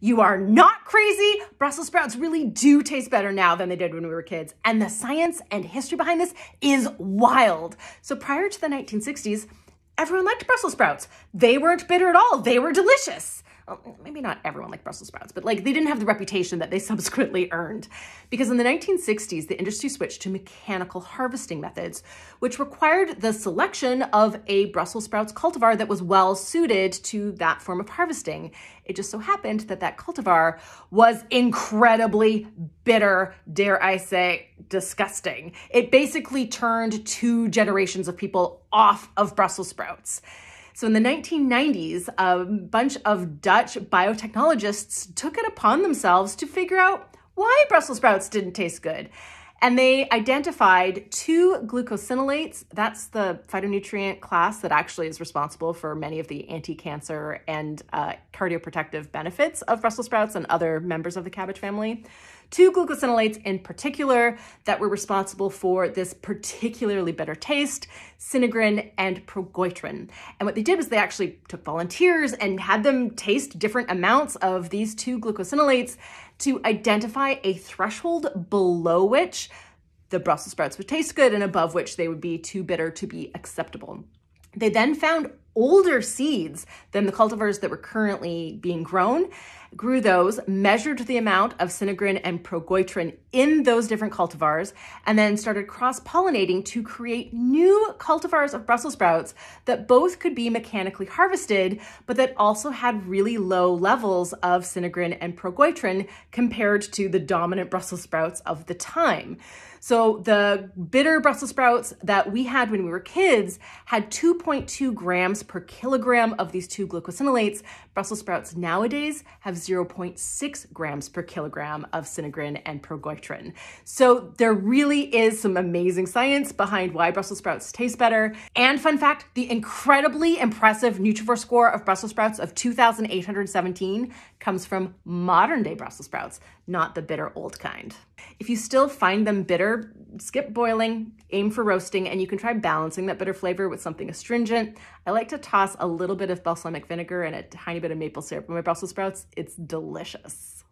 You are not crazy. Brussels sprouts really do taste better now than they did when we were kids. And the science and history behind this is wild. So prior to the 1960s, everyone liked Brussels sprouts. They weren't bitter at all. They were delicious. Well, maybe not everyone liked Brussels sprouts, but like they didn't have the reputation that they subsequently earned. Because in the 1960s, the industry switched to mechanical harvesting methods, which required the selection of a Brussels sprouts cultivar that was well suited to that form of harvesting. It just so happened that that cultivar was incredibly bitter, dare I say, disgusting. It basically turned two generations of people off of Brussels sprouts. So in the 1990s, a bunch of Dutch biotechnologists took it upon themselves to figure out why Brussels sprouts didn't taste good. And they identified two glucosinolates. That's the phytonutrient class that actually is responsible for many of the anti-cancer and cardioprotective benefits of Brussels sprouts and other members of the cabbage family. Two glucosinolates in particular that were responsible for this particularly bitter taste, Sinigrin and Progoitrin. And what they did was they actually took volunteers and had them taste different amounts of these two glucosinolates to identify a threshold below which the Brussels sprouts would taste good and above which they would be too bitter to be acceptable. They then found older seeds than the cultivars that were currently being grown, grew those, measured the amount of Sinigrin and Progoitrin in those different cultivars, and then started cross-pollinating to create new cultivars of Brussels sprouts that both could be mechanically harvested, but that also had really low levels of Sinigrin and Progoitrin compared to the dominant Brussels sprouts of the time. So the bitter Brussels sprouts that we had when we were kids had 2.2 grams per kilogram of these two glucosinolates. Brussels sprouts nowadays have 0.6 grams per kilogram of Sinigrin and Progoitrin. So there really is some amazing science behind why Brussels sprouts taste better. And fun fact, the incredibly impressive Nutrivore score of Brussels sprouts of 2,817 comes from modern day Brussels sprouts, not the bitter old kind. If you still find them bitter, skip boiling, aim for roasting, and you can try balancing that bitter flavor with something astringent. I like to toss a little bit of balsamic vinegar and a tiny bit of maple syrup in my Brussels sprouts. It's delicious.